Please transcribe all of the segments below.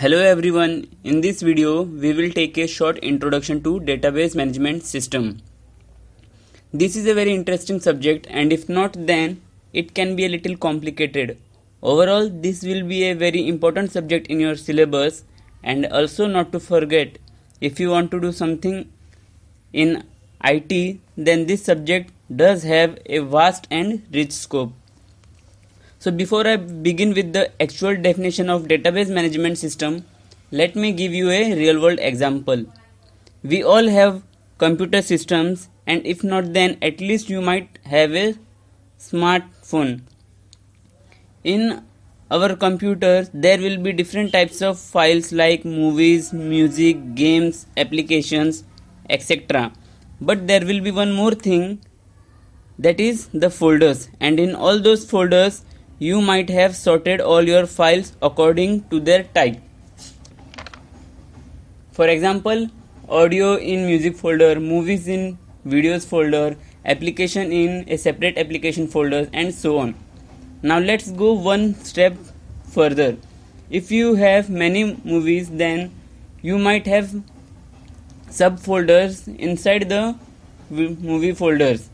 Hello everyone, in this video we will take a short introduction to database management system. This is a very interesting subject, and if not, then it can be a little complicated. Overall, this will be a very important subject in your syllabus, and also not to forget, if you want to do something in IT, then this subject does have a vast and rich scope. So before I begin with the actual definition of database management system, let me give you a real world example. We all have computer systems, and if not, then at least you might have a smartphone. In our computers, there will be different types of files like movies, music, games, applications, etc. But there will be one more thing, that is the folders, and in all those folders you might have sorted all your files according to their type. For example, audio in music folder, movies in videos folder, application in a separate application folder, and so on. Now let's go one step further. If you have many movies, then you might have subfolders inside the movie folders,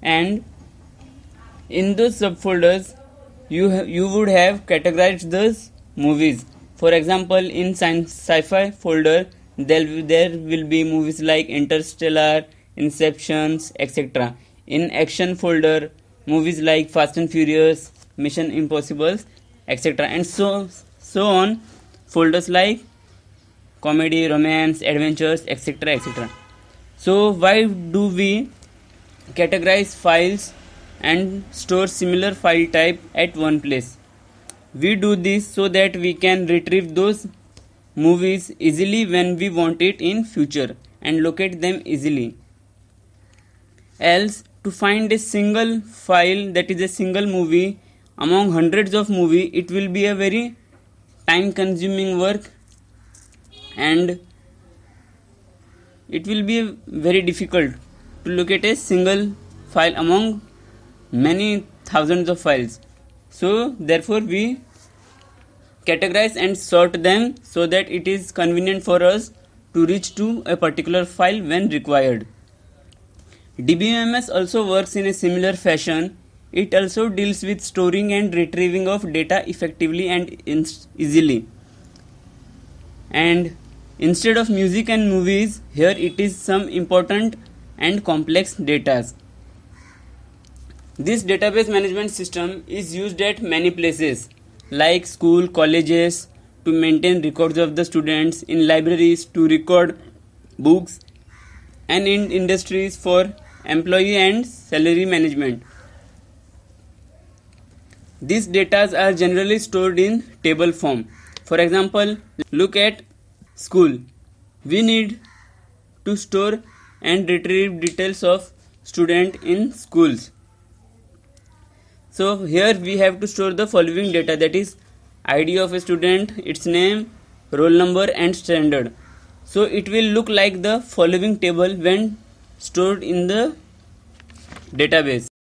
and in those subfolders you would have categorized those movies. For example, in sci-fi folder there will be movies like Interstellar, Inception, etc. In action folder, movies like Fast and Furious, Mission Impossible, etc. and so on. Folders like comedy, romance, adventures, etc. etc. So why do we categorize files and store similar file type at one place? We do this so that we can retrieve those movies easily when we want it in future and locate them easily. Else, to find a single file, that is a single movie among hundreds of movies, it will be a very time consuming work, and it will be very difficult to locate a single file among many thousands of files. So therefore we categorize and sort them so that it is convenient for us to reach to a particular file when required. DBMS also works in a similar fashion. It also deals with storing and retrieving of data effectively and easily. And instead of music and movies, here it is some important and complex data. This database management system is used at many places like school, colleges, to maintain records of the students, in libraries to record books, and in industries for employee and salary management. These data are generally stored in table form. For example, look at school. We need to store and retrieve details of student in schools. So here we have to store the following data, that is ID of a student, its name, roll number, and standard. So it will look like the following table when stored in the database.